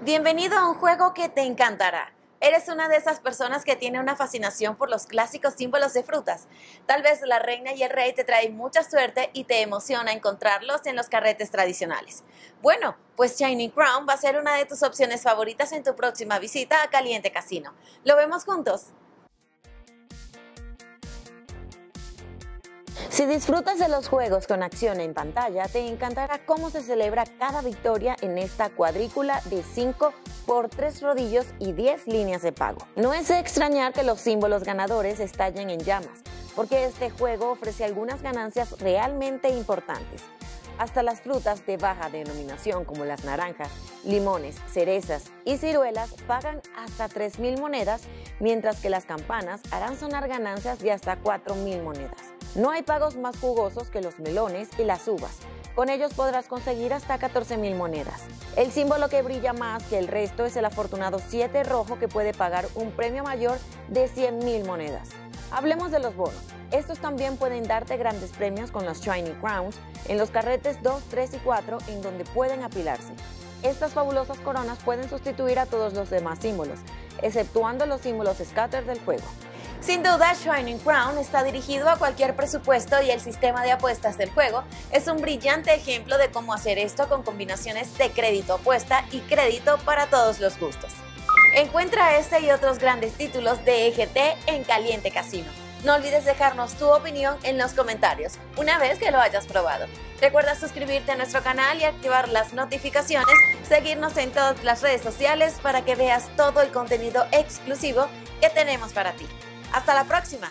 Bienvenido a un juego que te encantará. Eres una de esas personas que tiene una fascinación por los clásicos símbolos de frutas. Tal vez la reina y el rey te traen mucha suerte y te emociona encontrarlos en los carretes tradicionales. Bueno, pues Shining Crown va a ser una de tus opciones favoritas en tu próxima visita a Caliente Casino. ¿Lo vemos juntos? Si disfrutas de los juegos con acción en pantalla, te encantará cómo se celebra cada victoria en esta cuadrícula de 5 por 3 rodillos y 10 líneas de pago. No es de extrañar que los símbolos ganadores estallen en llamas, porque este juego ofrece algunas ganancias realmente importantes. Hasta las frutas de baja denominación como las naranjas, limones, cerezas y ciruelas pagan hasta 3.000 monedas, mientras que las campanas harán sonar ganancias de hasta 4.000 monedas. No hay pagos más jugosos que los melones y las uvas. Con ellos podrás conseguir hasta 14.000 monedas. El símbolo que brilla más que el resto es el afortunado 7 rojo, que puede pagar un premio mayor de 100.000 monedas. Hablemos de los bonos. Estos también pueden darte grandes premios con los Shining Crowns en los carretes 2, 3 y 4, en donde pueden apilarse. Estas fabulosas coronas pueden sustituir a todos los demás símbolos, exceptuando los símbolos scatter del juego. Sin duda, Shining Crown está dirigido a cualquier presupuesto y el sistema de apuestas del juego es un brillante ejemplo de cómo hacer esto con combinaciones de crédito apuesta y crédito para todos los gustos. Encuentra este y otros grandes títulos de EGT en Caliente Casino. No olvides dejarnos tu opinión en los comentarios una vez que lo hayas probado. Recuerda suscribirte a nuestro canal y activar las notificaciones, seguirnos en todas las redes sociales para que veas todo el contenido exclusivo que tenemos para ti. ¡Hasta la próxima!